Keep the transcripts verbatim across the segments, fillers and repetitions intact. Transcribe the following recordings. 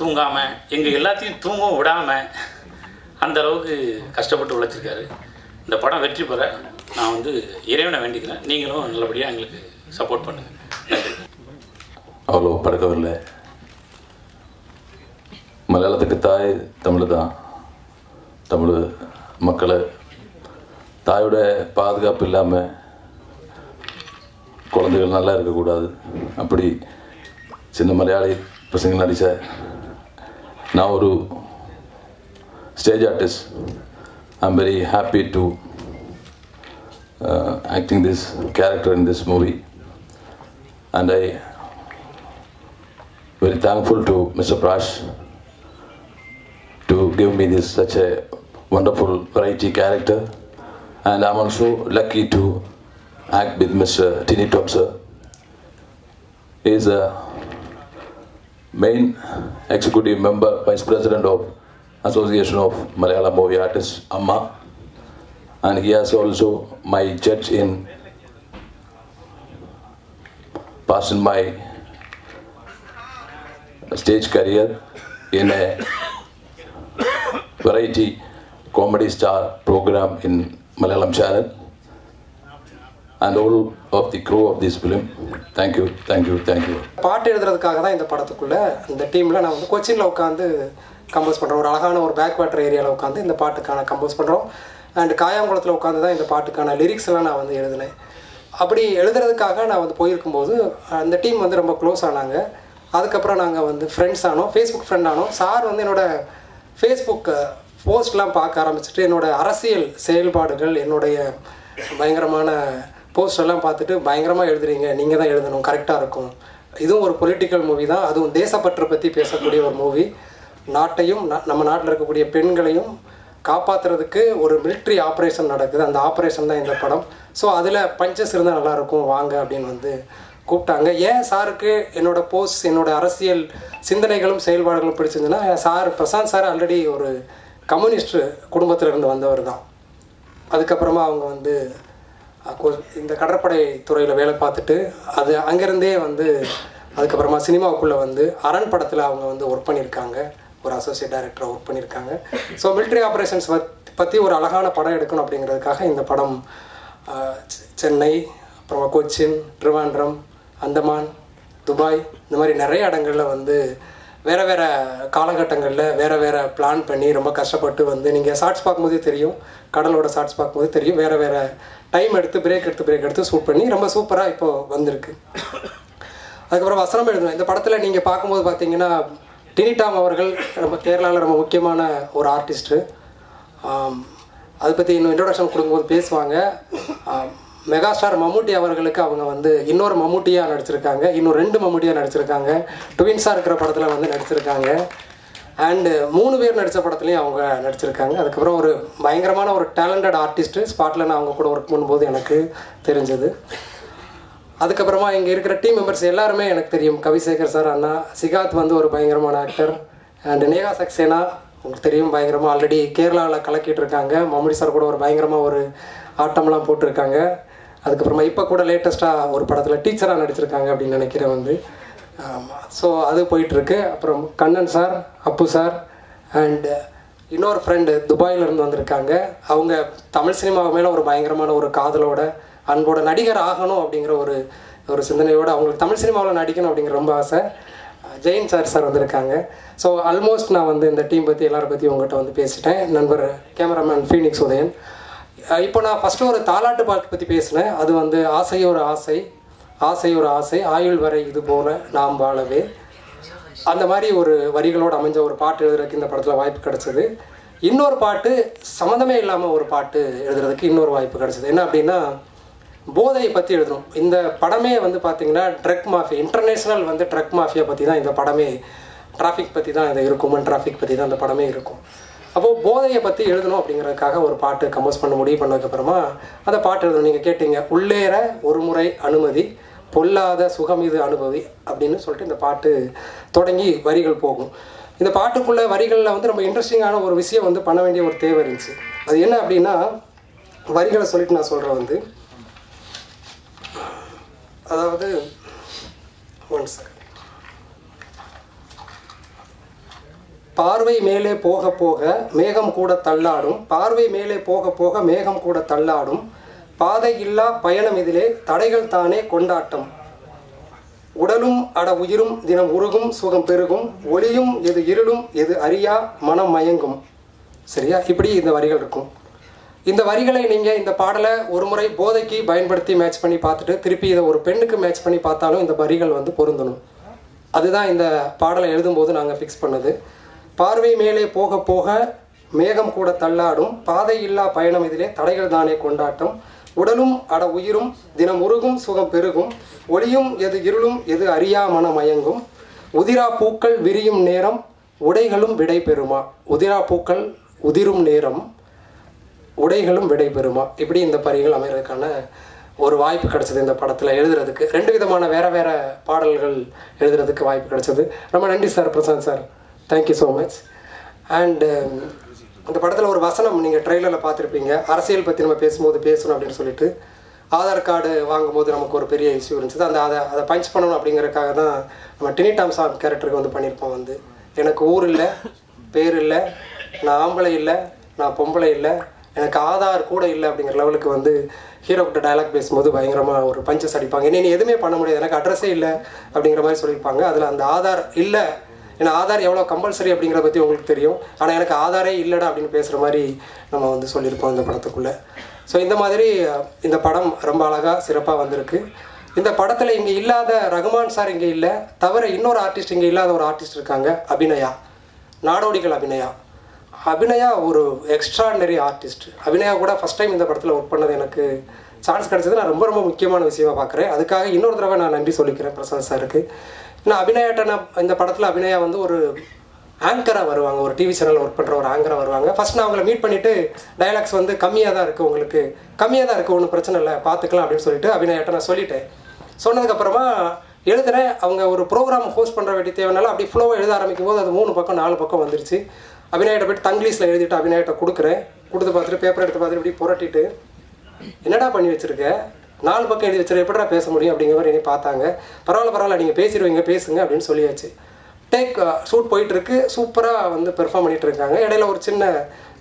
தூங்காம எங்க எல்லாத்தையும் தூங்கவும் விடாம அந்த அளவுக்கு கஷ்டப்பட்டு உழைச்சிருக்காரு. இந்த படம் வெற்றி பெற நான் வந்து இறைவனை வேண்டிக்கிறேன். நீங்களும் நல்லபடியா எங்களுக்கு சப்போர்ட் பண்ணுங்க. அவ்வளோ பறக்கவில்லை. மலையாளத்துக்கு தாய் தமிழ் தான். தமிழ் மக்களை தாயோட பாதுகாப்பு இல்லாமல் குழந்தைகள் நல்லா இருக்கக்கூடாது. அப்படி சின்ன மலையாளி பசங்க நடித்த நான் ஒரு stage artist. I am very happy to acting this character in this movie and I very thankful to mister Prash to give me this such a wonderful variety character and I'm also lucky to act with Mister Tiny Tom sir. He is a main executive member, vice president of Association of Malayalam Movie Artists, Amma, and he is also my judge in past in my stage career in a variety comedy star program in Malayalam channel, and all of the crew of this film. Thank you, thank you, thank you. பாட்டு எழுதுறதுக்காக தான் இந்த படத்துக்குள்ள இந்த டீம்ல நான் வந்து கோச்சின்ல உட்கார்ந்து compose பண்றோம். ஒரு அழகான ஒரு பேக் வாட்டர் ஏரியால உட்கார்ந்து இந்த பாட்டுக்கான கம்போஸ் பண்றோம். அண்ட் காயாங்குளத்துல உட்கார்ந்து தான் இந்த பாட்டுக்கான லிரிக்ஸ் எல்லாம் நான் வந்து எழுதினேன். அப்படி எழுதுறதுக்காக நான் வந்து போயிருக்கும்போது அந்த டீம் வந்து ரொம்ப க்ளோஸ் ஆனாங்க. அதுக்கப்புறம் நாங்கள் வந்து ஃப்ரெண்ட்ஸ் ஆனோம், ஃபேஸ்புக் ஃப்ரெண்ட் ஆனோம். சார் வந்து என்னோட ஃபேஸ்புக் போஸ்ட்லாம் பார்க்க ஆரம்பிச்சுட்டு என்னோட அரசியல் செயல்பாடுகள் என்னுடைய பயங்கரமான போஸ்ட் எல்லாம் பார்த்துட்டு பயங்கரமாக எழுதுறீங்க, நீங்கள் தான் எழுதணும், கரெக்டாக இருக்கும். இதுவும் ஒரு பொலிட்டிக்கல் மூவி தான், அதுவும் தேசப்பற்று பற்றி பேசக்கூடிய ஒரு மூவி. நாட்டையும் நம்ம நாட்டில் இருக்கக்கூடிய பெண்களையும் காப்பாற்றுறதுக்கு ஒரு மிலிட்ரி ஆப்ரேஷன் நடக்குது, அந்த ஆப்ரேஷன் தான் இந்த படம். ஸோ அதில் பஞ்சஸ் இருந்தால் நல்லாயிருக்கும், வாங்க அப்படின்னு வந்து கூப்பிட்டாங்க. ஏன் சாருக்கு என்னோடய போஸ்ட் என்னோடய அரசியல் சிந்தனைகளும் செயல்பாடுகளும் பிடிச்சிருந்துன்னா, சார் பிரசாந்த் சார் ஆல்ரெடி ஒரு கம்யூனிஸ்ட் குடும்பத்திலிருந்து வந்தவர் தான். அதுக்கப்புறமா அவங்க வந்து இந்த கடற்படை துறையில் வேலை பார்த்துட்டு அது அங்கேருந்தே வந்து அதுக்கப்புறமா சினிமாவுக்குள்ளே வந்து அரண் படத்தில் அவங்க வந்து ஒர்க் பண்ணியிருக்காங்க, ஒரு அசோசியேட் டைரக்டராக ஒர்க் பண்ணியிருக்காங்க. ஸோ மிலிட்ரி ஆப்ரேஷன்ஸ் பற்றி ஒரு அழகான படம் எடுக்கணும் அப்படிங்கிறதுக்காக இந்த படம் சென்னை, அப்புறமா கொச்சின், திருவாண்டம், அந்தமான், துபாய், இந்த மாதிரி நிறைய இடங்களில் வந்து வேறு வேறு காலகட்டங்களில் வேறு வேறு பிளான் பண்ணி ரொம்ப கஷ்டப்பட்டு வந்து நீங்கள் ஷார்ட்ஸ் பார்க்கும்போதே தெரியும், கடலோட ஷார்ட்ஸ் பார்க்கும்போது தெரியும், வேறு வேறு டைம் எடுத்து பிரேக் எடுத்து பிரேக் எடுத்து ஷூட் பண்ணி ரொம்ப சூப்பராக இப்போது வந்திருக்கு. அதுக்கப்புறம் வசனம் எழுதணும். இந்த படத்தில் நீங்கள் பார்க்கும்போது பார்த்தீங்கன்னா டினி டாம் அவர்கள் ரொம்ப கேரளாவில் ரொம்ப முக்கியமான ஒரு ஆர்டிஸ்ட்டு. அதை பற்றி இன்னும் இன்ட்ரோடக்ஷன் கொடுக்கும்போது பேசுவாங்க. மெகா ஸ்டார் மம்முட்டி அவர்களுக்கு அவங்க வந்து இன்னொரு மம்முட்டியாக நடிச்சிருக்காங்க, இன்னும் ரெண்டு மம்முட்டியாக நடிச்சிருக்காங்க, ட்வின்ஸாக இருக்கிற படத்தில் வந்து நடிச்சிருக்காங்க, அண்டு மூணு பேர் நடித்த படத்துலையும் அவங்க நடிச்சிருக்காங்க. அதுக்கப்புறம் ஒரு பயங்கரமான ஒரு டேலண்டட் ஆர்டிஸ்ட்டு ஸ்பாட்டில் நான் அவங்க கூட ஒர்க் பண்ணும்போது எனக்கு தெரிஞ்சது. அதுக்கப்புறமா இங்கே இருக்கிற டீம் மெம்பர்ஸ் எல்லாருமே எனக்கு தெரியும். கவிசேகர் சார் அண்ணா, சிகாத் வந்து ஒரு பயங்கரமான ஆக்டர், அண்டு நேகா சக்சேனா உங்களுக்கு தெரியும், பயங்கரமாக ஆல்ரெடி கேரளாவில் கலக்கிட்டு இருக்காங்க. மம்முட்டி சார் கூட ஒரு பயங்கரமாக ஒரு ஆட்டம்லாம் போட்டிருக்காங்க. அதுக்கப்புறமா இப்போ கூட லேட்டஸ்ட்டாக ஒரு படத்தில் டீச்சராக நடிச்சிருக்காங்க அப்படின்னு நினைக்கிறேன் வந்து. ஸோ அது போயிட்டுருக்கு. அப்புறம் Kannan sir, Appu sir, and இன்னொரு ஃப்ரெண்டு துபாயிலேருந்து வந்திருக்காங்க. அவங்க தமிழ் சினிமாவை மேலே ஒரு பயங்கரமான ஒரு காதலோட அன்போட நடிகர் ஆகணும் அப்படிங்கிற ஒரு ஒரு சிந்தனையோடு அவங்களுக்கு தமிழ் சினிமாவில் நடிக்கணும் அப்படிங்கிற ரொம்ப ஆசை. ஜெயின் சார் சார் வந்திருக்காங்க. ஸோ ஆல்மோஸ்ட் நான் வந்து இந்த டீம் பற்றி எல்லாரை பற்றி உங்கள்கிட்ட வந்து பேசிட்டேன். நண்பர் கேமராமேன் ஃபீனிக்ஸ் உதயன். இப்போ நான் ஃபஸ்ட்டு ஒரு தாலாட்டு பாட்டு பற்றி பேசினேன். அது வந்து ஆசை ஒரு ஆசை, ஆசை ஒரு ஆசை, ஆயுள் வரை இது போல நாம் வாழவே, அந்த மாதிரி ஒரு வரிகளோடு அமைஞ்ச ஒரு பாட்டு எழுதுறதுக்கு இந்த படத்தில் வாய்ப்பு கிடச்சிது. இன்னொரு பாட்டு சம்மந்தமே இல்லாமல் ஒரு பாட்டு எழுதுறதுக்கு இன்னொரு வாய்ப்பு கிடச்சிது. என்ன அப்படின்னா போதையை பற்றி எழுதணும். இந்த படமே வந்து பார்த்திங்கன்னா ட்ரக் மாஃபியா, இன்டர்நேஷ்னல் வந்து ட்ரக் மாஃபியா பற்றி தான் இந்த படமே, டிராஃபிக் பற்றி தான் இதை இருக்கும், ஹியூமன் டிராஃபிக் பற்றி தான் இந்த படமே இருக்கும். அப்போது போதையை பற்றி எழுதணும் அப்படிங்கிறதுக்காக ஒரு பாட்டு கம்போஸ் பண்ண முடிவு பண்ணதுக்கப்புறமா அந்த பாட்டு எழுதணும். நீங்கள் கேட்டீங்க உள்ளேற ஒரு முறை அனுமதி பொல்லாத சுகம் இது அனுபவி அப்படின்னு சொல்லிட்டு இந்த பாட்டு தொடங்கி வரிகள் போகும். இந்த பாட்டுக்குள்ளே வரிகளில் வந்து ரொம்ப இன்ட்ரெஸ்டிங்கான ஒரு விஷயம் வந்து பண்ண வேண்டிய ஒரு தேவை இருந்துச்சு. அது என்ன அப்படின்னா வரிகளை சொல்லிட்டு நான் சொல்கிறேன் வந்து, அதாவது ஒன் செகண்ட் பார்வை மேலே போக போக மேகம் கூட தள்ளாடும், பார்வை மேலே போக போக மேகம் கூட தள்ளாடும், பாதை இல்லா பயணம் இதிலே தடைகள் தானே கொண்டாட்டம், உடலும் அட உயிரும் தினம் உருகும் சுகம் பெருகும், ஒளியும் எது இருளும் எது அறியா மனம் மயங்கும். சரியா, இப்படி இந்த வரிகள் இருக்கும். இந்த வரிகளை நீங்கள் இந்த பாடலை ஒரு முறை போதைக்கு பயன்படுத்தி மேட்ச் பண்ணி பார்த்துட்டு திருப்பி இதை ஒரு பெண்ணுக்கு மேட்ச் பண்ணி பார்த்தாலும் இந்த வரிகள் வந்து பொருந்தணும். அதுதான் இந்த பாடலை எழுதும்போது நாங்கள் ஃபிக்ஸ் பண்ணது. பார்வை மேலே போக போக மேகம் கூட தள்ளாடும், பாதை இல்லா பயணம் இதிலே தடைகள் தானே கொண்டாட்டம், உடலும் அட உயிரும் தினம் உருகும் சுகம் பெருகும், ஒளியும் எது இருளும் எது அறியா மனமயங்கும், உதிரா பூக்கள் விரியும் நேரம் உடைகளும் விடை பெறுமா, உதிரா பூக்கள் உதிரும் நேரம் உடைகளும் விடை பெறுமா. இப்படி இந்த பரிகள் அமைகிறதுக்கான ஒரு வாய்ப்பு கிடைச்சது இந்த படத்தில் எழுதுறதுக்கு. ரெண்டு விதமான வேறு வேறு பாடல்கள் எழுதுறதுக்கு வாய்ப்பு கிடைச்சது. ரொம்ப நன்றி sir, Prashanth sir, thank you so much. And இந்த படத்தில் ஒரு வசனம் நீங்கள் ட்ரெய்லரில் பார்த்துருப்பீங்க, அரசியல் பற்றி நம்ம பேசும்போது பேசணும் அப்படின்னு சொல்லிட்டு. ஆதார் கார்டு வாங்கும்போது நமக்கு ஒரு பெரிய இஷ்யூ இருந்துச்சு, அந்த அதை அதை பஞ்ச் பண்ணணும் அப்படிங்கிறதுக்காக தான் நம்ம டினி டாம் சாங் கேரக்டருக்கு வந்து பண்ணியிருப்போம். வந்து எனக்கு ஊர் இல்லை, பேர் இல்லை, நான் ஆம்பளை இல்லை, நான் பொம்பளை இல்லை, எனக்கு ஆதார் கூட இல்லை அப்படிங்கிற லெவலுக்கு வந்து ஹீரோக்கிட்ட டைலாக் பேசும்போது பயங்கரமாக ஒரு பஞ்சஸ் அடிப்பாங்க. என்ன எதுவுமே பண்ண முடியாது, எனக்கு அட்ரஸே இல்லை அப்படிங்கிற மாதிரி சொல்லியிருப்பாங்க. அதில் அந்த ஆதார் இல்லை, ஏன்னா ஆதார் எவ்வளோ கம்பல்சரி அப்படிங்கிறத பற்றி உங்களுக்கு தெரியும், ஆனால் எனக்கு ஆதாரே இல்லைடா அப்படின்னு பேசுகிற மாதிரி நம்ம வந்து சொல்லியிருப்போம் இந்த படத்துக்குள்ளே. ஸோ இந்த மாதிரி இந்த படம் ரொம்ப அழகாக சிறப்பாக வந்திருக்கு. இந்த படத்தில் இங்கே இல்லாத ரகுமான் சார் இங்கே இல்லை, தவிர இன்னொரு ஆர்டிஸ்ட் இங்கே இல்லாத ஒரு ஆர்டிஸ்ட் இருக்காங்க, அபிநயா, நாடோடிகள் அபிநயா. அபிநயா ஒரு எக்ஸ்ட்ராடினரி ஆர்டிஸ்ட். அபிநயா கூட ஃபஸ்ட் டைம் இந்த படத்தில் ஒர்க் பண்ணது எனக்கு சான்ஸ் கிடச்சது நான் ரொம்ப ரொம்ப முக்கியமான விஷயமா பார்க்குறேன். அதுக்காக இன்னொரு தடவை நான் நன்றி சொல்லிக்கிறேன் பிரசாந்த் சாருக்கு. நான் அபிநயாட்ட நான் இந்த படத்தில் அபிநயா வந்து ஒரு ஆங்கராக வருவாங்க, ஒரு டிவி சேனலில் ஒர்க் பண்ணுற ஒரு ஆங்கராக வருவாங்க. ஃபஸ்ட் நான் அவங்கள மீட் பண்ணிவிட்டு டைலாக்ஸ் வந்து கம்மியாக தான் இருக்குது, உங்களுக்கு கம்மியாக தான் இருக்குது, ஒன்றும் பிரச்சனை இல்லை, பார்த்துக்கலாம் அப்படின்னு சொல்லிட்டு அபிநயாட்ட நான் சொல்லிட்டேன். சொன்னதுக்கப்புறமா எழுதுகிறேன். அவங்க ஒரு ப்ரோக்ராம் ஹோஸ்ட் பண்ணுற வேண்டிய தேவைனால அப்படி ஃப்ளோவாக எழுத ஆரம்பிக்கும் போது அது மூணு பக்கம் நாலு பக்கம் வந்துருச்சு. அபிநயாட்ட போய்ட்டு தங்கிலீஷில் எழுதிட்டு அபிநயாட்ட கொடுக்குறேன். கொடுத்து பார்த்துட்டு பேப்பர் எடுத்து பார்த்துட்டு இப்படி புரட்டிட்டு என்னடா பண்ணி வச்சுருக்கேன், நாலு பக்கம் எழுதி வச்சுருக்கேன், எப்படா பேச முடியும் அப்படிங்கிற மாதிரி என்னை பார்த்தாங்க. பரவாயில்ல பரவாயில்ல, நீங்கள் பேசிடுவீங்க பேசுங்க அப்படின்னு சொல்லியாச்சு. டேக் ஷூட் போயிட்டுருக்கு, சூப்பராக வந்து பெர்ஃபார்ம் பண்ணிகிட்டு இருக்காங்க. இடையில ஒரு சின்ன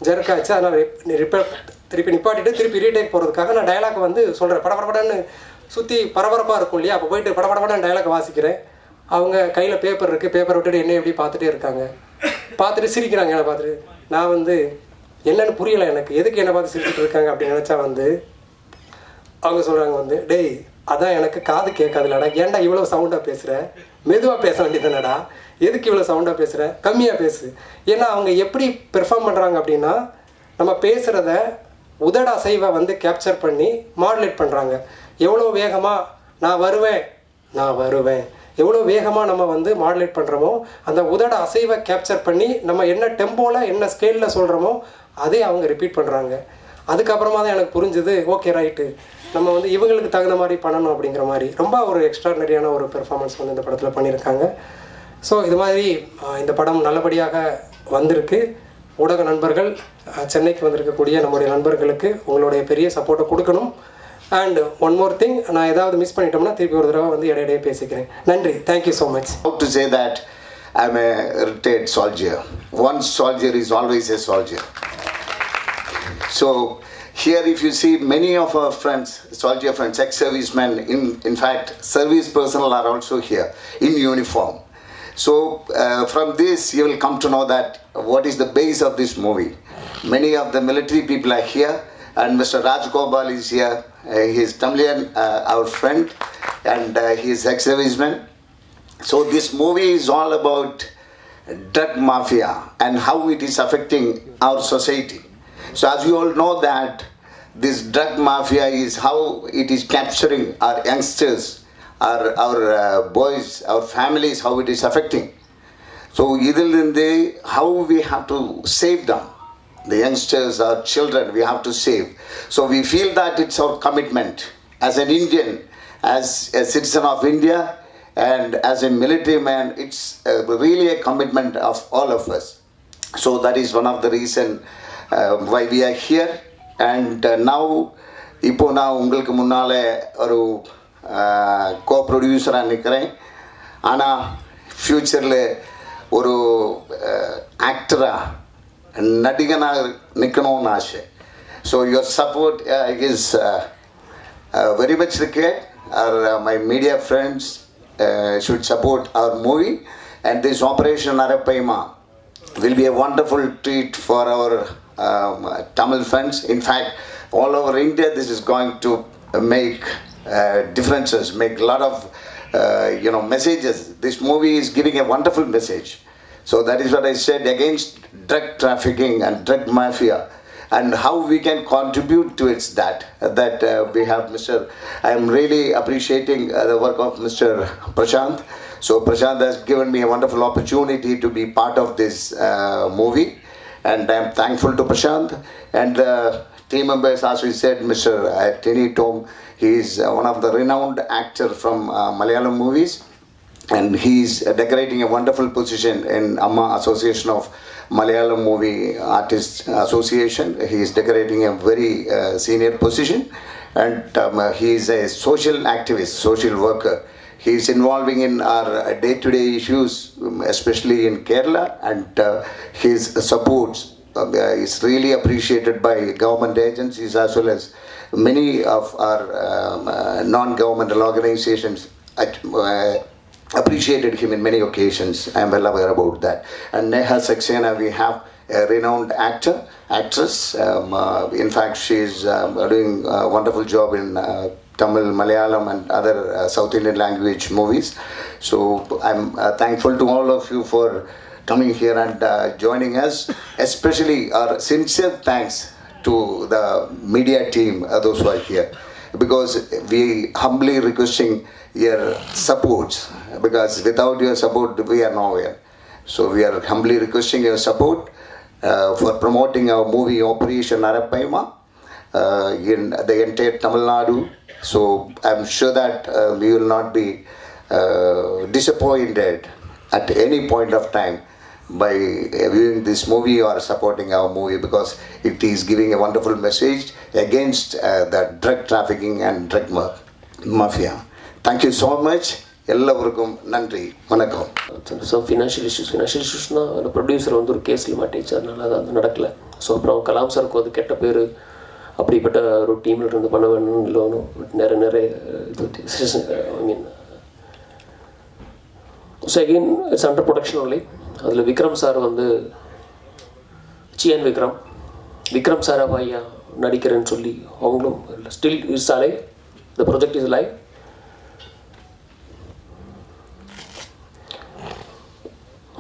ஜெர்க்காச்சு, அதனால் ரிப்பேர் திருப்பி நிப்பாட்டிட்டு திருப்பி ரீடேக் போகிறதுக்காக நான் டைலாக் வந்து சொல்கிறேன். படபடபடன்னு சுற்றி பரபரப்பாக இருக்கும் இல்லையா, அப்போ போயிட்டு படபடபடன்னு டைலாக் வாசிக்கிறேன். அவங்க கையில் பேப்பர் இருக்குது, பேப்பர் விட்டுட்டு என்னை எப்படி பார்த்துட்டே இருக்காங்க, பார்த்துட்டு சிரிக்கிறாங்க. என்னை பார்த்துட்டு நான் வந்து என்னென்னு புரியலை எனக்கு, எதுக்கு என்னை பார்த்து சிரிச்சுட்டு இருக்காங்க அப்படின்னு நினச்சா வந்து அவங்க சொல்கிறாங்க வந்து, டேய் அதான் எனக்கு காது கேட்காதுலடா, ஏன்டா இவ்வளோ சவுண்டாக பேசுகிறேன், மெதுவாக பேச வேண்டியதுதானடா, எதுக்கு இவ்வளோ சவுண்டாக பேசுகிறேன், கம்மியாக பேசு. ஏன்னா அவங்க எப்படி பெர்ஃபார்ம் பண்ணுறாங்க அப்படின்னா நம்ம பேசுகிறத உதட அசைவை வந்து கேப்சர் பண்ணி மாடுலேட் பண்ணுறாங்க. எவ்வளோ வேகமாக நான் வருவேன் நான் வருவேன் எவ்வளோ வேகமாக நம்ம வந்து மாடுலேட் பண்ணுறோமோ, அந்த உதட அசைவை கேப்சர் பண்ணி நம்ம என்ன டெம்போவில் என்ன ஸ்கேலில் சொல்கிறோமோ அதே அவங்க ரிப்பீட் பண்ணுறாங்க. அதுக்கப்புறமா தான் எனக்கு புரிஞ்சுது, ஓகே ரைட்டு, நம்ம வந்து இவங்களுக்கு தகுந்த மாதிரி பண்ணணும் அப்படிங்கிற மாதிரி. ரொம்ப ஒரு எக்ஸ்ட்ராடினரியான ஒரு பெர்ஃபார்மன்ஸ் வந்து இந்த படத்தில் பண்ணியிருக்காங்க. ஸோ இது மாதிரி இந்த படம் நல்லபடியாக வந்திருக்கு. ஊடக நண்பர்கள், சென்னைக்கு வந்திருக்கக்கூடிய நம்முடைய நண்பர்களுக்கு உங்களுடைய பெரிய சப்போர்ட்டை கொடுக்கணும். அண்ட் ஒன் மோர் திங், நான் ஏதாவது மிஸ் பண்ணிட்டோம்னா திருப்பி ஒரு தடவை வந்து இடையிடையே பேசிக்கிறேன். நன்றி, thank you so much. How to say that I'm a retired soldier. One soldier is always a soldier. So here if you see many of our friends, soldier friends, ex-servicemen, in in fact service personnel are also here in uniform. So uh, from this you will come to know that what is the base of this movie. Many of the military people are here. And Mister Raj Gopal is here. Uh, he is Tamilian, uh, our friend, and uh, he is ex-serviceman. So this movie is all about drug mafia and how it is affecting our society. So as you all know that this drug mafia is how it is capturing our youngsters, our our uh, boys, our families, how it is affecting. So idhilinde how we have to save them. The youngsters, our children, we have to save. So we feel that it's our commitment as an Indian, as a citizen of India, and as a military man, it's uh, really a commitment of all of us. So that is one of the reason uh, why we are here. And uh, now, ipo na ungalku munnale oru co-producer anikren, ana future le ஒரு ஆக்டரா நடிகனாக நிக்கணும்னு ஆசை. So your support uh, is uh, uh, very much required. Our uh, my media friends uh, should support our movie, and this Operation Arapaima will be a wonderful treat for our um, Tamil fans. In fact, all over India, this is going to make uh, differences, make a lot of uh, you know messages. This movie is giving a wonderful message. So that is what I said against drug trafficking and drug mafia. And how we can contribute to it's that that uh, we have Mister I am really appreciating uh, the work of Mister Prashant. So Prashant has given me a wonderful opportunity to be part of this uh, movie, and I am thankful to Prashant and the team members. As we said, Mister Tiny Tom, he is one of the renowned actor from uh, Malayalam movies, and he is decorating a wonderful position in Amma Association of Malayalam Movie Artists Association. He is decorating a very uh, senior position, and um, he is a social activist, social worker. He is involving in our day-to-day issues, especially in Kerala, and uh, his support uh, is really appreciated by government agencies as well as many of our um, uh, non-governmental organizations. At, uh, appreciated him in many occasions. I am well aware about that. And Neha Saxena, we have a renowned actor, actress. Um, uh, in fact, she is um, doing a wonderful job in uh, Tamil, Malayalam and other uh, South Indian language movies. So I'm uh, thankful to all of you for coming here and uh, joining us. Especially our sincere thanks to the media team, uh, those who are here. Because we humbly requesting your support, because without your support we are nowhere. So we are humbly requesting your support uh, for promoting our movie Operation Arapaima uh, in the entire Tamil Nadu. So I'm sure that uh, we will not be uh, disappointed at any point of time by viewing this movie or supporting our movie, because it is giving a wonderful message against uh, the drug trafficking and drug ma mafia. Thank you so much. Ellavarkum nandri. Vanakkam. So financial issues, financial issues na the producer vandu or case la teacher nalla adu nadakala. So appo Kalam sir ku adu ketta peru appadi petta or team la irundhu panavenu illonu nere nere I mean. So again, it's under production only. அதில் Vikram sir வந்து CN Vikram Vikram சாராப் ஐயா நடிக்கிறேன்னு சொல்லி அவங்களும் still is alive the project is live.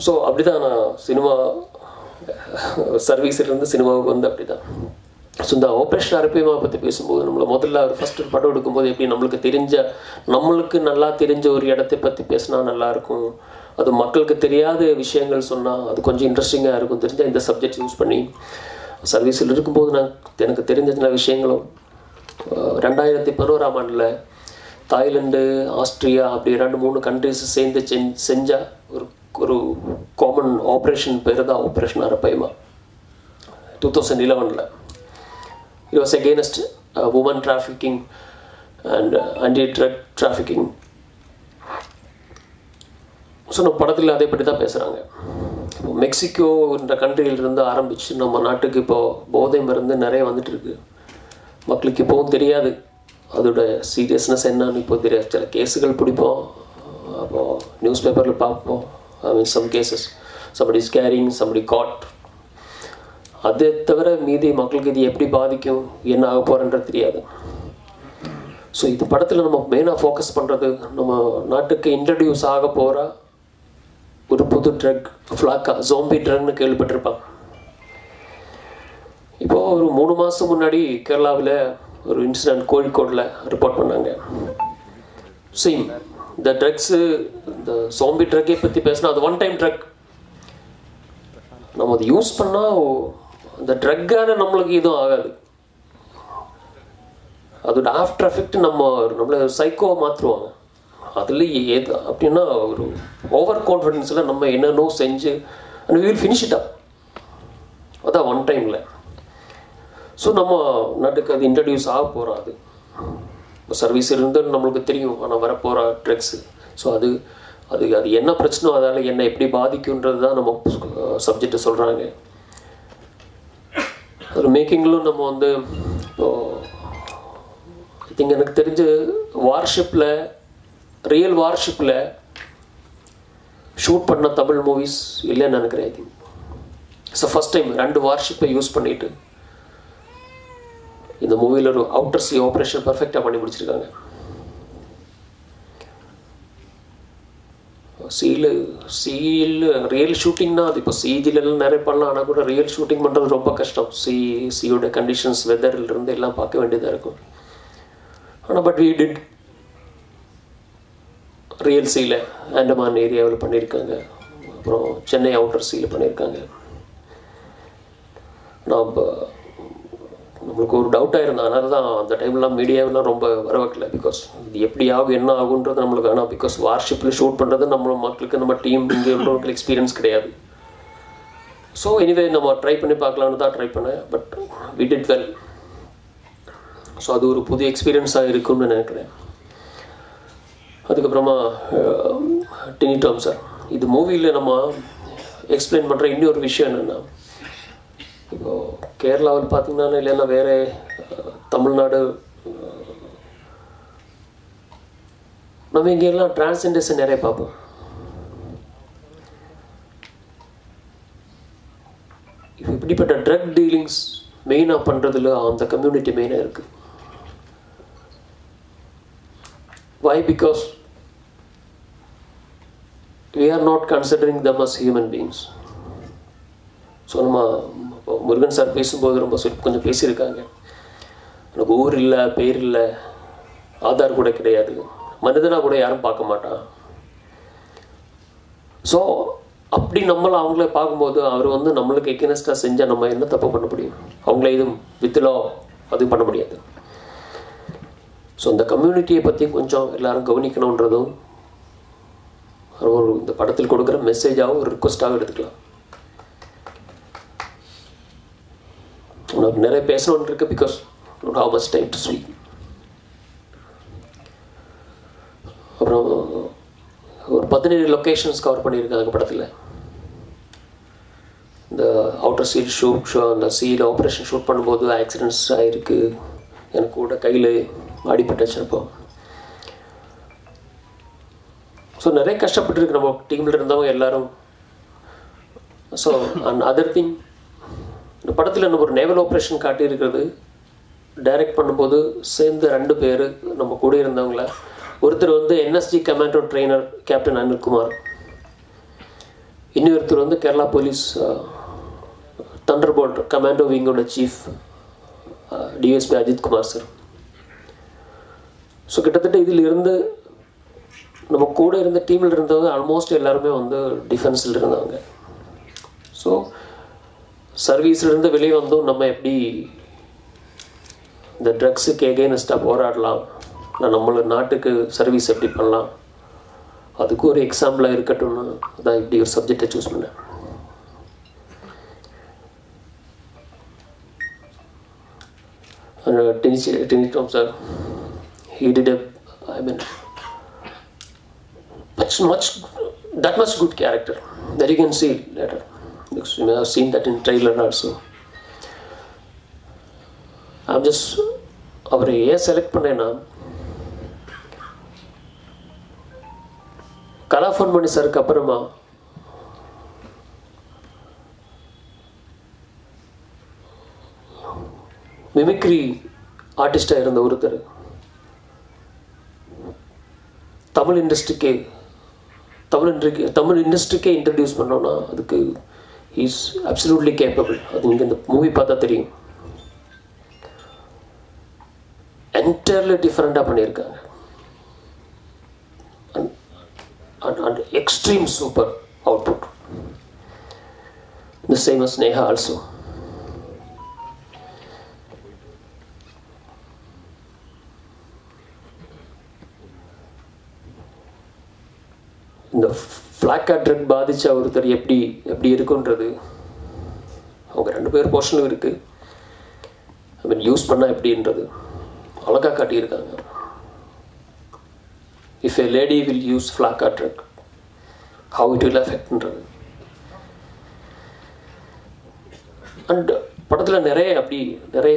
So அப்படி தான் நான் சினிமா சர்வீஸ்லேருந்து சினிமாவுக்கு வந்து அப்படி தான். ஸோ இந்த ஆப்ரேஷன் அரப்பைமா பற்றி பேசும்போது நம்மளை முதல்ல ஒரு ஃபஸ்ட் படம் எடுக்கும்போது எப்படி நம்மளுக்கு தெரிஞ்ச நம்மளுக்கு நல்லா தெரிஞ்ச ஒரு இடத்தை பற்றி பேசினா நல்லாயிருக்கும், அது மக்களுக்கு தெரியாத விஷயங்கள் சொன்னால் அது கொஞ்சம் இன்ட்ரெஸ்டிங்காக இருக்கும். தெரிஞ்சால் இந்த சப்ஜெக்ட் யூஸ் பண்ணி சர்வீஸில் இருக்கும்போது நான் எனக்கு தெரிஞ்ச சில விஷயங்களும் ரெண்டாயிரத்தி பதினோராம் ஆண்டில் தாய்லாண்டு ஆஸ்திரியா அப்படி ரெண்டு மூணு கண்ட்ரிஸ் சேர்ந்து செஞ் செஞ்சால் ஒரு ஒரு காமன் ஆப்ரேஷன் பேர் தான் operation arapaima. Two thousand eleven it was against woman trafficking and anti drug trafficking. So நம்ம படத்தில் அதே பற்றி தான் பேசுகிறாங்க. இப்போ மெக்சிகோன்ற கண்ட்ரியிலிருந்து ஆரம்பித்து நம்ம நாட்டுக்கு இப்போது போதை மருந்து நிறைய வந்துட்டுருக்கு. மக்களுக்கு இப்போவும் தெரியாது அதோட சீரியஸ்னஸ் என்னன்னு இப்போ தெரியாது. சில கேஸுகள் பிடிப்போம், அப்போது நியூஸ் பேப்பரில் பார்ப்போம். I mean some cases somebody is carrying somebody caught. அதை தவிர மீதி மக்களுக்கு இது எப்படி பாதிக்கும் என்ன ஆக போகிறன்றது தெரியாது. ஸோ இது படத்தில் நம்ம மெயினாக ஃபோக்கஸ் பண்ணுறது நம்ம நாட்டுக்கு இன்ட்ரடியூஸ் ஆக போகிற ஒரு புது ட்ரக் ஃப்ளாக்கா ஜோம்பி ட்ரக்னு கேள்விப்பட்டிருப்பாங்க. இப்போது ஒரு மூணு மாதம் முன்னாடி கேரளாவில் ஒரு இன்சிடெண்ட் கோழிக்கோடில் ரிப்போர்ட் பண்ணாங்க. சேம் இந்த ட்ரக்ஸு இந்த ஜோம்பி ட்ரக்கை பற்றி பேசினா அது ஒன் டைம் ட்ரக், நம்ம அதை யூஸ் பண்ணால் அந்த ட்ரக்கான நம்மளுக்கு எதுவும் ஆகாது, அதோட ஆஃப்டர் எஃபெக்ட் நம்ம நம்மளை சைக்கோவை மாற்றிடுவாங்க. அதில் ஏது அப்படின்னா ஒரு ஓவர் கான்ஃபிடென்ஸில் நம்ம என்னென்னோ செஞ்சு and we'll finish it up, அதான் ஒன் டைமில். ஸோ நம்ம நாட்டுக்கு அது இன்ட்ரடியூஸ் ஆக போகிறோம். அது சர்வீஸ் இருந்து நம்மளுக்கு தெரியும் ஆனால் வரப்போகிற ட்ரக்ஸு. ஸோ அது அது அது என்ன பிரச்சனோ அதால என்ன எப்படி பாதிக்குன்றது தான் நம்ம சப்ஜெக்ட் சொல்றாங்க. ஒரு மேக்கிங்ல நம்ம வந்து ஐ திங்க் எனக்கு தெரிஞ்சு வார்ஷிப்ல ரியல் வார்ஷிப்ல ஷூட் பண்ண தமிழ் மூவிஸ் இல்லன்னு நினைக்கிறேன். I think it's first time ரெண்டு வார்ஷிப்பை யூஸ் பண்ணிட்டு இந்த மூவில ஒரு அவுட்டர் சி ஆபரேஷன் பெர்ஃபெக்ட்டா பண்ணி முடிச்சிருக்காங்க. சீல் சீல் ரியல் ஷூட்டிங்னா அது இப்போ சிஜிலெல்லாம் நிறைய பண்ணலாம், ஆனால் கூட ரியல் ஷூட்டிங் பண்ணுறது ரொம்ப கஷ்டம். சி சியோட கண்டிஷன்ஸ் வெதரில் இருந்து எல்லாம் பார்க்க வேண்டியதாக இருக்கும். ஆனால் பட் வீ டிட் ரியல் சீல அண்டமான் ஏரியாவில் பண்ணியிருக்காங்க, அப்புறம் சென்னை அவுட்டர் சீல பண்ணியிருக்காங்க. நான் நம்மளுக்கு ஒரு டவுட்டாக இருந்தேன், அதனால தான் அந்த டைம்லாம் மீடியாவெலாம் ரொம்ப வரவக்கலை. பிகாஸ் இது எப்படி ஆகும் என்ன ஆகுன்றது நம்மளுக்கு, ஆனால் பிகாஸ் வார்ஷிப்பில் ஷூட் பண்ணுறது நம்ம மக்களுக்கு நம்ம டீம் இங்கே உள்ளவர்களுக்கு எக்ஸ்பீரியன்ஸ் கிடையாது. ஸோ எனிவே நம்ம ட்ரை பண்ணி பார்க்கலான்னு தான் ட்ரை பண்ணேன். But we did well. So அது ஒரு புது எக்ஸ்பீரியன்ஸாக இருக்கும்னு நினைக்கிறேன். அதுக்கப்புறமா டினி டாம் சார், இது மூவியில் நம்ம எக்ஸ்பிளைன் பண்ணுற இன்னொரு விஷயம் என்னென்னா, இப்போது கேரளாவில் பார்த்திங்கன்னா இல்லைன்னா வேறு தமிழ்நாடு நம்ம இங்கெல்லாம் டிரான்ஸெண்டர்ஸ் நிறைய பார்ப்போம். இப்போ இப்படிப்பட்ட ட்ரக் டீலிங்ஸ் மெயினாக பண்ணுறதுல அந்த கம்யூனிட்டி மெயினாக இருக்குது. Why because we are not considering them as human beings. So நம்ம முருகன் சார் பேசும்போது ரொம்ப சொல்லி கொஞ்சம் பேசியிருக்காங்க, எனக்கு ஊர் இல்லை பேர் இல்லை ஆதார் கூட கிடையாது, மனிதனாக கூட யாரும் பார்க்க மாட்டான். ஸோ அப்படி நம்மளை அவங்கள பார்க்கும்போது அவர் வந்து நம்மளுக்கு எகெனஸ்டாக செஞ்சால் நம்ம என்ன தப்பு பண்ண முடியும்? அவங்கள எதுவும் வித்துலோ அது பண்ண முடியாது. ஸோ இந்த கம்யூனிட்டியை பற்றி கொஞ்சம் எல்லோரும் கவனிக்கணுன்றதும் ஒரு இந்த படத்தில் கொடுக்குற மெசேஜாகவும் ஒரு ரிக்வெஸ்ட்டாகவும் எடுத்துக்கலாம். உனக்கு நிறைய பேசணுன்னு இருக்கு, because don't have much time to speak. அப்புறம் ஒரு பதினேழு லொக்கேஷன்ஸ் கவர் பண்ணியிருக்காங்க படத்தில். இந்த அவுட்டர் சீல் ஷூட் ஷோ அந்த சீல் ஆப்ரேஷன் ஷூட் பண்ணும்போது ஆக்சிடென்ட்ஸ் ஆகிருக்கு, எனக்கு கூட கையில் அடிபட்டு வச்சுருப்போம். ஸோ நிறைய கஷ்டப்பட்டுருக்கு நம்ம டீமில் இருந்தவங்க எல்லோரும். ஸோ அண்ட் அதர் திங், இந்த படத்தில் நம்ம ஒரு நேவல் ஆப்ரேஷன் காட்டியிருக்கிறது. டைரக்ட் பண்ணும்போது சேர்ந்து ரெண்டு பேர் நம்ம கூட இருந்தவங்கள, ஒருத்தர் வந்து NSG commando trainer captain Anil Kumar, இன்னொருத்தர் வந்து கேரளா போலீஸ் தண்டர்போல்ட் கமாண்டோ விங்கோட chief DSP Ajith Kumar sir. So கிட்டத்தட்ட இதிலிருந்து நம்ம கூட இருந்த டீமில் இருந்தவங்க ஆல்மோஸ்ட் எல்லாருமே வந்து டிஃபென்ஸில் இருந்தாங்க. ஸோ சர்வீஸ்லேருந்து வெளியே வந்தும் நம்ம எப்படி இந்த ட்ரக்ஸுக்கு எகெயினஸ்டாக போராடலாம், நான் நம்மளோட நாட்டுக்கு சர்வீஸ் எப்படி பண்ணலாம், அதுக்கு ஒரு எக்ஸாம்பிளாக இருக்கட்டும்னு தான் இப்படி ஒரு சப்ஜெக்டை சூஸ் பண்ணேன். Tini Tom sir, he did a, I mean, much, much, that much good character that you can see later. Because you may have seen that in trailer also. I'm just our A select Panana. Kalafon Mani Sir Kaparama. Mimicry artist I and the Uruther. Tamil industry Tamil Tamil industry introduce Panana the he is absolutely capable. I think in the movie பார்த்தா தெரியும் entirely different-ஆ பண்ணியிருக்காங்க. and and extreme super output. The same as Neha also. In the black drug பாதித்த ஒருத்தர் எப்படி எப்படி இருக்குன்றது அவங்க ரெண்டு பேர் போர்ஷனும் இருக்குது. ஐ மீன் யூஸ் பண்ணால் எப்படின்றது அழகாக காட்டியிருக்காங்க. If a lady will use black drug how it will affect. And படத்துல நிறைய அப்படி நிறைய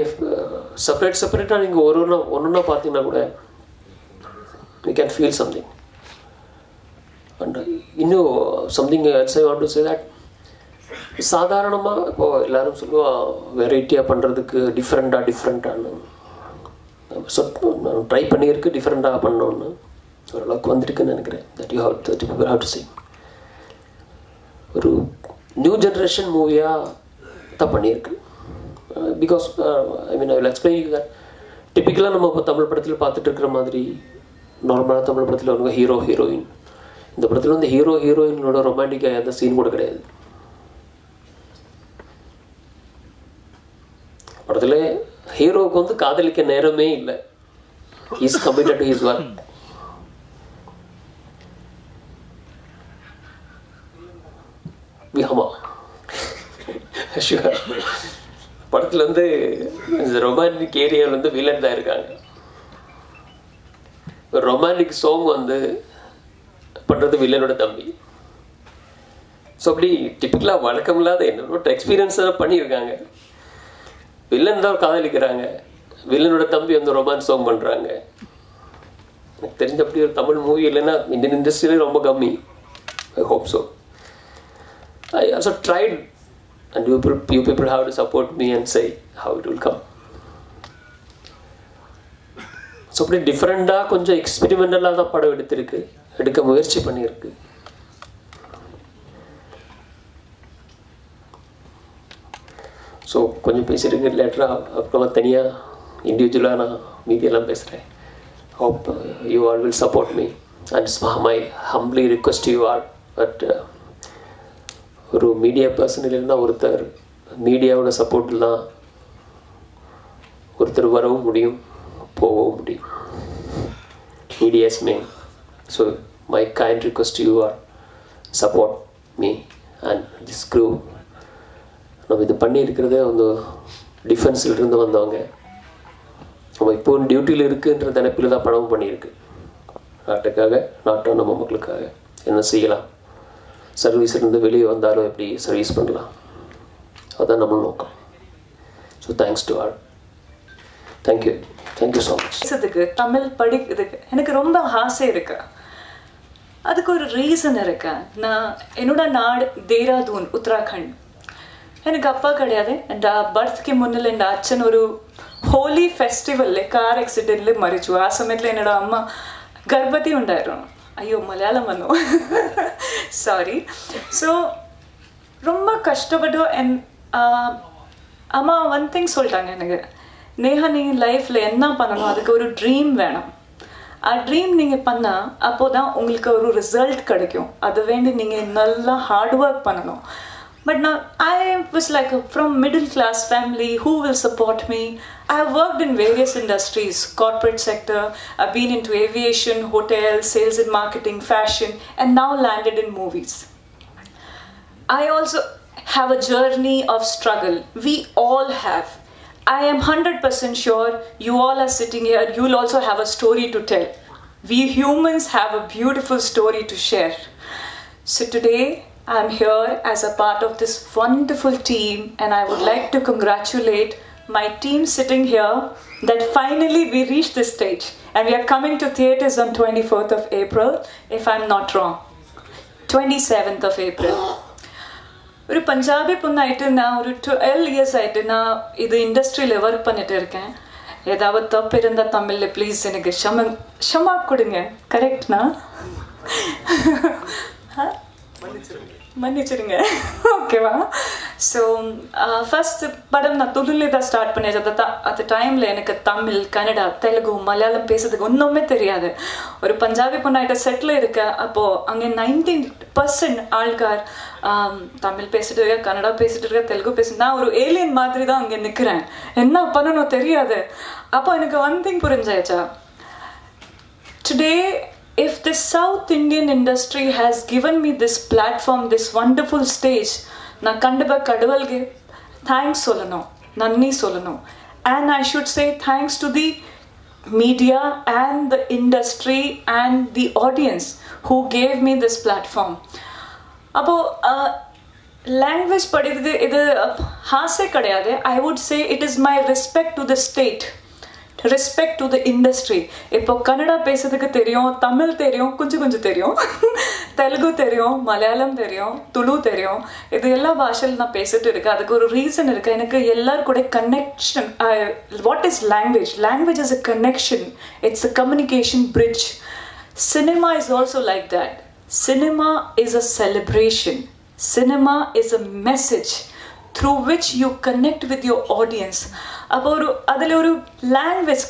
செப்பரேட் செப்பரேட்டா நீங்க ஒவ்வொரு ஒவ்வொரு பாத்தீங்கன்னா கூட you can feel something. And you know something else I want to say that சாதாரணமா இப்போ எல்லாரும் சொல்லுவா வெரைட்டியா பண்றதுக்கு டிஃபரண்டா டிஃபரண்டான்னு நான் ட்ரை பண்ணியிருக்கு டிஃபரண்டா பண்ணனும்னு ஒரு அளவுக்கு வந்திருக்குன்னு நினைக்கிறேன் that you have to people have to see ஒரு நியூ ஜெனரேஷன் மூவியா பண்ணியிருக்கு. Because uh, I mean I will explain you that typically நம்ம தமிழ் படத்துல பார்த்துட்டு இருக்கிற மாதிரி நார்மலா தமிழ் படத்துல ஒரு ஹீரோ ஹீரோயின் இந்த படத்துல வந்து ஹீரோ ஹீரோயினோட ரொமான்டிக்கா அந்த சீன் கூட கிடையாது. படத்துல ஹீரோக்கு வந்து காதலிக்க நேரமே இல்ல. He is committed to his work. விஹமா sure. படத்துல வந்து ரொமான்டிக் ஏரியால வந்து வில்லன் தான் இருக்காங்க. ரொமான்டிக் சாங் வந்து பண்றது வில்லனோட தம்பி. சோ அப்படி டிபிக்கலா வழக்கமில்லாத என்னோட எக்ஸ்பீரியன்ஸ் பண்ணியிருக்காங்க. வில்லன் தான் காதலிக்கிறாங்க, வில்லனோட தம்பி வந்து ரொமான்ஸ் சாங் பண்றாங்க. எனக்கு தெரிஞ்ச அப்படி ஒரு தமிழ் மூவி இல்லைன்னா இந்தியன் இண்டஸ்ட்ரியில ரொம்ப கம்மி. I hope so. I also tried. And you people, you people have to support me and say how it will come. So, pretty different da, konja experimental la da padam eduthirukke, edukka muerchi pannirukku. So, konja pesirukku later appo thaniya individual ana media la pesren. Hope you all will support me. And my humbly request to you all that. Uh, ஒரு media personnel இல்லைன்னா ஒருத்தர் மீடியாவோட support இல்லைனா ஒருத்தர் வரவும் முடியும் போகவும் முடியும். Medias may so my kind request you are support me and this group. நம்ம இது பண்ணியிருக்கிறதே வந்து டிஃபென்ஸில் இருந்து வந்தவங்க. நம்ம இப்போ டியூட்டியில் இருக்குன்ற நினைப்பில் தான் பணமும் பண்ணியிருக்கு. நாட்டுக்காக நாட்டை நம்ம மக்களுக்காக என்ன செய்யலாம், சர்வீஸ்லேருந்து வெளியே வந்தாலும் எப்படி சர்வீஸ் பண்ணலாம், அதுதான் நம்ம நோக்கம். So thanks to all. Thank you thank you so much. இதுக்கு தமிழ் படிக்கிறதுக்கு எனக்கு ரொம்ப ஆசை இருக்கு. அதுக்கு ஒரு ரீசன் இருக்கு. நான் என்னோட நாடு தேராதூன் உத்தராகண்ட். எனக்கு அப்பா கிடையாது. அண்ட் பர்த்க்கு முன்னில் என் அச்சன் ஒரு ஹோலி ஃபெஸ்டிவலில் கார் ஆக்சிடென்ட்ல மறைச்சு. ஆ சமயத்தில் என்னோட அம்மா கர்ப்பத்தி உண்டாயிரும். ஐயோ மலையாளம் பண்ணும் சாரி. ஸோ ரொம்ப கஷ்டப்பட்டு என் அம்மா ஒன் திங் சொல்லிட்டாங்க எனக்கு, நேஹா நீங்கள் லைஃப்பில் என்ன பண்ணணும் அதுக்கு ஒரு ட்ரீம் வேணும். ஆ ட்ரீம் நீங்கள் பண்ணால் அப்போ தான் உங்களுக்கு ஒரு ரிசல்ட் கிடைக்கும். அது வேண்டி நீங்கள் நல்லா ஹார்ட் ஒர்க் பண்ணணும். பட் நான் I was like from middle class family, who will support me? I have worked in various industries, corporate sector, I've been into aviation, hotel, sales and marketing, fashion, and now landed in movies. I also have a journey of struggle. We all have. I am one hundred percent sure you all are sitting here, you'll also have a story to tell. We humans have a beautiful story to share. So today, I'm here as a part of this wonderful team, and I would like to congratulate my team sitting here that finally we reached this stage, and we are coming to theatres on twenty-fourth of April, if I'm not wrong, twenty-seventh of April. ஒரு பஞ்சாபி பொண்ணாயிட்டு நான் ஒரு twelve years ஆயிட்டு நான் இது இண்டஸ்ட்ரியில் work பண்ணிட்டு இருக்கேன். ஏதாவது தப்பு இருந்தால் தமிழில் ப்ளீஸ் எனக்கு ஷம ஷமா கொடுங்க. கரெக்ட்னா மன்னிச்சிருங்க, ஓகேவா? ஸோ ஃபஸ்ட் படம் நான் துளுலே தான் ஸ்டார்ட் பண்ணிடுறது. அந்த டைமில் எனக்கு தமிழ், கன்னடா, தெலுங்கு, மலையாளம் பேசுறதுக்கு ஒன்றுமே தெரியாது. ஒரு பஞ்சாபி பொண்ணாகிட்ட செட்டில் இருக்க அப்போது அங்கே நைன்டீன் பர்சன்ட் ஆள்கார் தமிழ் பேசிட்டு இருக்கா, கன்னடா பேசிட்டு இருக்கா, தெலுங்கு பேசிட்டு. நான் ஒரு ஏலியன் மாதிரி தான் அங்கே நிற்கிறேன். என்ன பண்ணணும் தெரியாது. அப்போ எனக்கு ஒன் திங் புரிஞ்சாச்சா, today if the South Indian industry has given me this platform, this wonderful stage, na kandaba kadvalge thanks solano, nanni solano. And I should say thanks to the media and the industry and the audience who gave me this platform. Now, language I would say it is my respect to the state, respect to the industry. Now, Kannada, Tamil, Telugu, Malayalam, Tulu, there is a reason for connection. What is language? Language is a connection. It's a communication bridge. Cinema is also like that. Cinema is a celebration. Cinema is a message through which you connect with your audience. Language.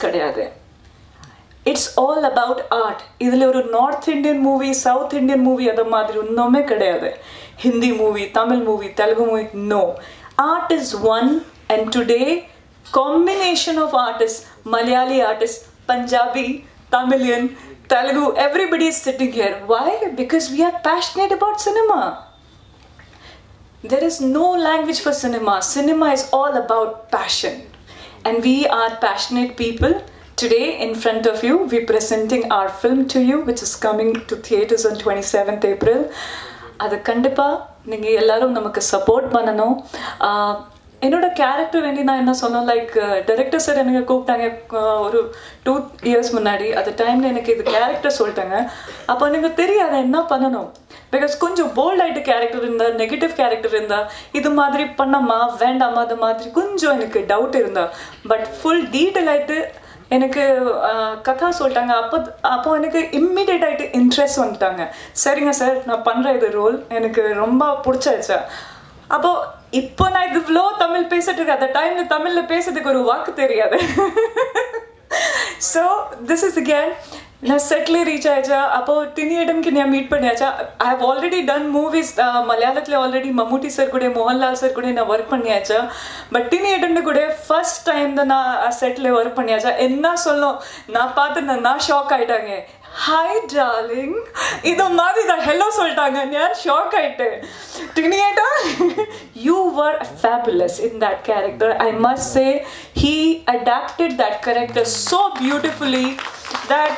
It's all about art. North Indian movie, South Indian movie, Hindi movie, Tamil movie, Telugu movie, no. Art is one, and today, combination of artists, Malayali artists, Punjabi, Tamilian, Telugu, everybody is sitting here. Why? Because we are passionate about cinema. There is no language for cinema. Cinema is all about passion. And we are passionate people. Today, in front of you, we're presenting our film to you, which is coming to theatres on twenty-seventh April. That's Kandipa. You support us. Enoda character vendi na enna solna like director sir enga kooptaanga oru two years munadi at the time la enakku idu character soltaanga appo ninga theriyada enna pannanum because konjam bold aita character irunda negative character irunda idu madri pannama vendama adu madri konjam enakku doubt irunda but full detail aita enakku katha soltaanga appo appo enakku immediate aita interest vandaanga seringa sir na panra idu role enakku romba pudichaacha appo Ippo na idu flow Tamil pesattukku at the time la Tamil la pesadhukku oru vaak theriyadhu. So this is again na settle reach aacha appo Tiny Tom ku na meet panniyacha. I have already done movies uh, Malayalam la already Mammootty sir kude Mohanlal sir kude na work panniyacha but Tiny Tom la kude first time da na settle work panniyacha enna sollo na paathu na shock aitaange. Hi darling, idu maari da hello soltaanga naan shock aite Tinieta, you were fabulous in that character. I must say he adapted that character so beautifully that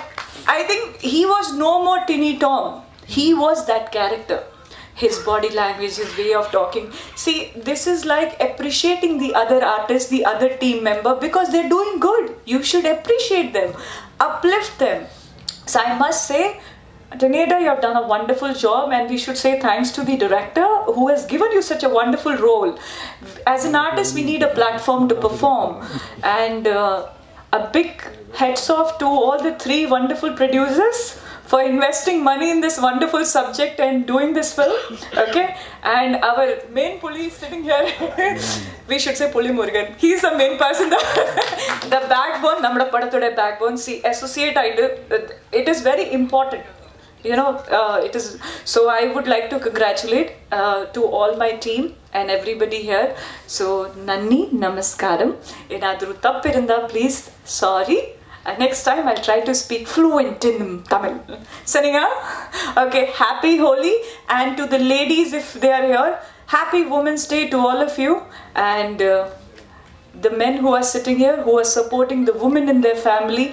I think he was no more Tiny Tom. He was that character. His body language, his way of talking. See, this is like appreciating the other artist, the other team member, because they're doing good. You should appreciate them, uplift them. So I must say, Taneda, you have done a wonderful job, and we should say thanks to the director who has given you such a wonderful role. As an artist, we need a platform to perform. And uh, a big hats off to all the three wonderful producers for investing money in this wonderful subject and doing this film. Okay? And our main pulley sitting here, we should say Pulley Murugan. He's the main person. The backbone, namada padathoda backbone, see, associate idol, it is very important. You know, uh, it is. So I would like to congratulate uh, to all my team and everybody here. So, Nanni, Namaskaram. Enadru tappirinda, please, sorry. And next time I'll try to speak fluent in Tamil. Saringa? Okay, happy Holi, and to the ladies if they are here, happy Women's Day to all of you, and uh, the men who are sitting here who are supporting the women in their family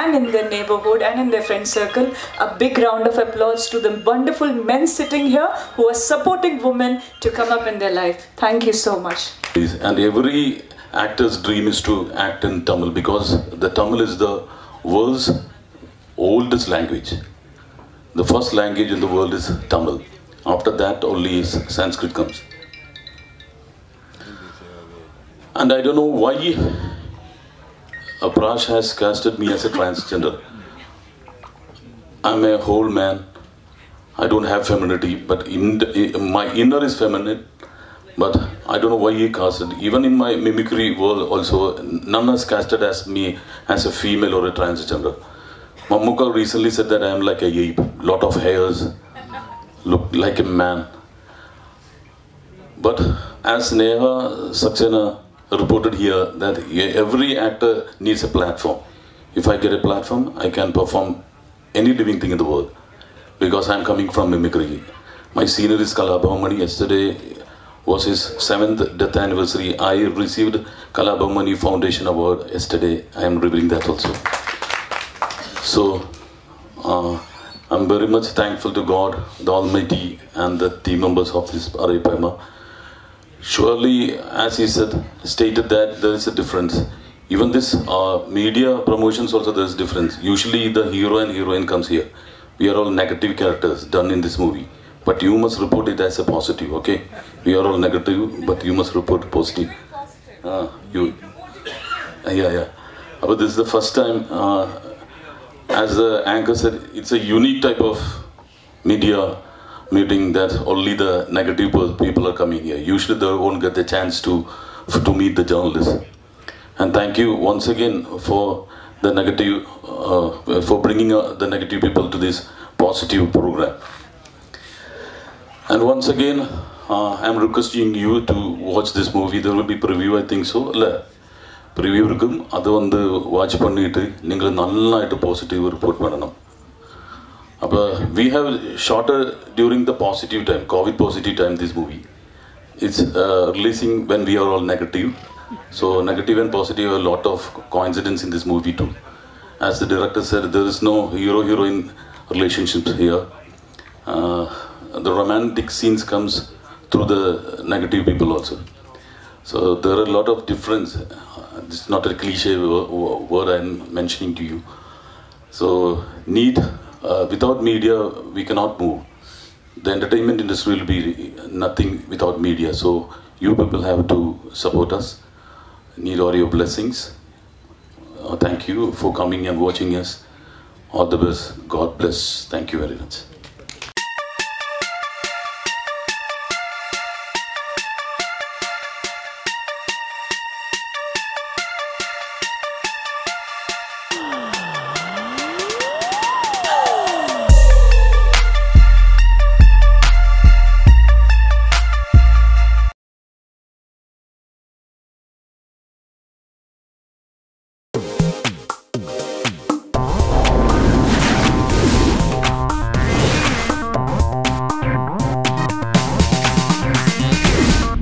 and in their neighborhood and in their friend circle. A big round of applause to the wonderful men sitting here who are supporting women to come up in their life. Thank you so much. And every actor's dream is to act in Tamil, because the Tamil is the world's oldest language. The first language in the world is Tamil. After that only Sanskrit comes. And I don't know why Prashant has casted me as a transgender. I'm a whole man. I don't have femininity, but in the, my inner is feminine. But I don't know why he casted. Even in my mimicry world also, none has casted as me as a female or a transgender. Mamuka recently said that I am like a ape, lot of hairs, look like a man. But as Neha Saxena reported here, that every actor needs a platform. If I get a platform, I can perform any living thing in the world, because I am coming from mimicry. My senior is Kalaimamani. Yesterday was his seventh death anniversary. I received Kalaimamani Foundation Award yesterday. I am revealing that also. So, uh, I'm very much thankful to God, the Almighty, and the team members of this Arapaima. Surely, as he said, stated that there is a difference. Even this uh, media promotions also there is difference. Usually the hero and heroine comes here. We are all negative characters done in this movie. But you must report it as a positive, okay? We are all negative, but you must report positive. Uh, you, yeah, yeah. But this is the first time, uh, as the anchor said, it's a unique type of media meeting that only the negative people are coming here. Usually they won't get the chance to, to meet the journalists. And thank you once again for the negative, uh, for bringing uh, the negative people to this positive program. And once again, uh, I'm requesting you to watch this movie. There will be preview, I think so. Preview irukum adu vandu watch pannittu neengal nalla ittu positive report pananum. Appo we have shorter during the positive time, COVID positive time, this movie. It's uh, releasing when we are all negative. So negative and positive are a lot of coincidence in this movie too. As the director said, there is no hero heroine relationships here. Uh, the romantic scenes comes through the negative people also. So there are a lot of difference. It's not a cliche word I'm mentioning to you. So need, uh, without media, we cannot move. The entertainment industry will be nothing without media. So you people have to support us. Need all your blessings. Uh, thank you for coming and watching us. All the best. God bless. Thank you very much.